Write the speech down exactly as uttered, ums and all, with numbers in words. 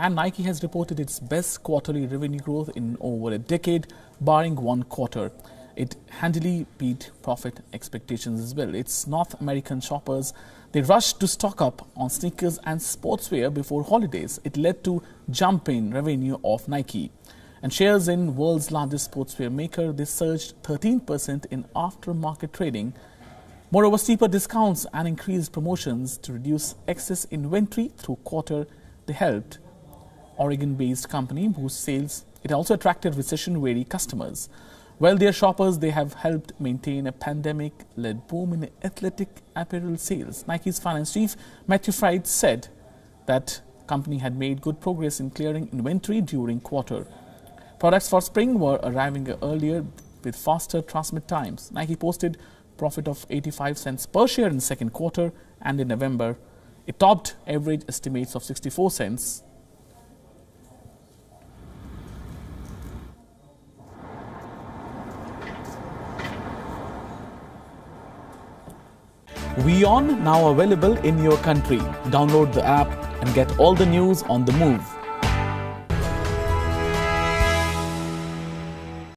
and Nike has reported its best quarterly revenue growth in over a decade, barring one quarter. It handily beat profit expectations as well. Its North American shoppers, they rushed to stock up on sneakers and sportswear before holidays. It led to jump in revenue of Nike. And shares in world's largest sportswear maker, they surged thirteen percent in aftermarket trading. Moreover, steeper discounts and increased promotions to reduce excess inventory through quarter, they helped. Oregon-based company whose sales, it also attracted recession-wary customers. Well, dear shoppers, they have helped maintain a pandemic-led boom in athletic apparel sales. Nike's finance chief, Matthew Fried, said that company had made good progress in clearing inventory during quarter. Products for spring were arriving earlier with faster transmit times. Nike posted profit of eighty-five cents per share in the second quarter, and in November, it topped average estimates of sixty-four cents. WION now available in your country. Download the app and get all the news on the move.